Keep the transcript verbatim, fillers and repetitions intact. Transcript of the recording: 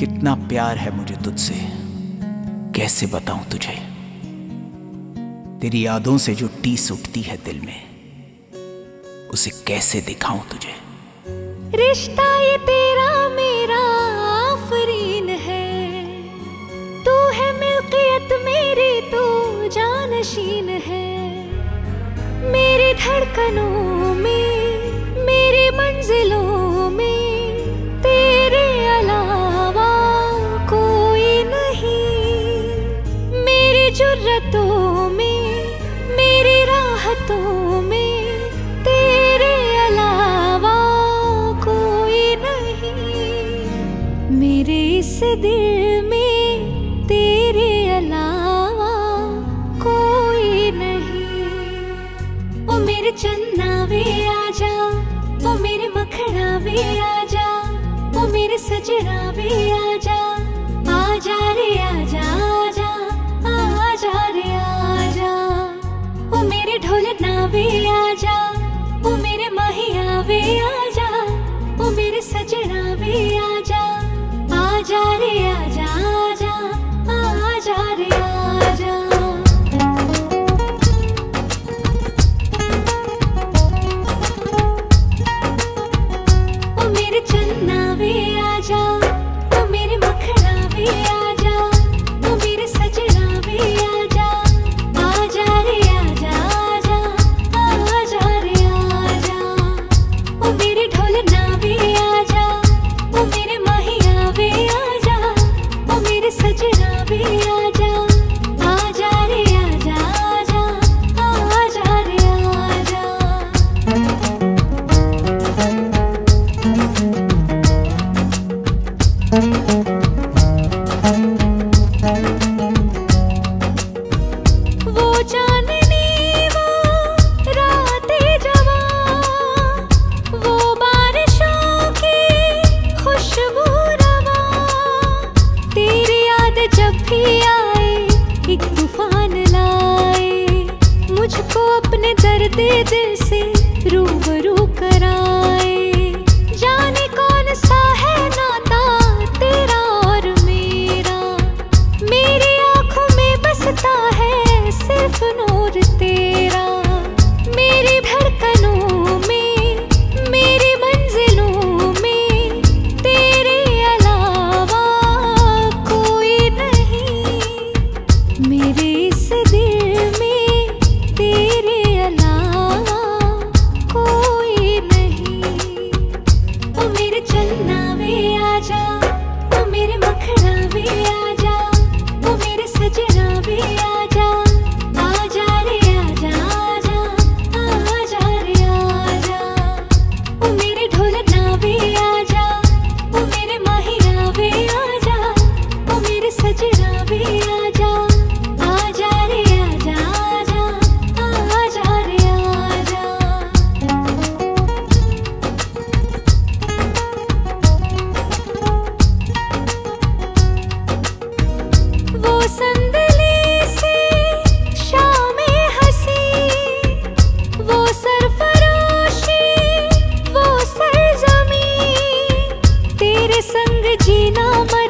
कितना प्यार है मुझे तुझसे, कैसे बताऊं तुझे। तेरी यादों से जो टीस उठती है दिल में, उसे कैसे दिखाऊं तुझे। रिश्ता ये तेरा मेरा आफरीन है, तू है मिल्कियत मेरी, तू जानशीन है। मेरी धड़कनों में, मेरी मंजिलों में तेरे अलावा कोई नहीं। मेरी जुर्रतों में, मेरी राहतों में तेरे अलावा कोई नहीं। मेरे इस दिल में तेरे अलावा कोई नहीं। ओ मेरे चन्ना वे आजा, ओ मेरे मखड़ा वे आजा, ओ मेरे सजना वे आजा। आजा रे आजा, आजा आजा रे आजा। ओ मेरे ढोलना वे आजा, ओ मेरे माहिया वे आजा, ओ मेरे सजना वे आजा। आजा रे आजा, आजा आजा रे आजा। दिल से रूबरू कराए, जाने कौन सा है नाता तेरा और मेरा। मेरी आँखों में बसता है सिर्फ नूर तेरा। मेरी धड़कनों में, मेरी मंजिलों में तेरे अलावा कोई नहीं। मेरे इस दिल में तेरे संग जीना मर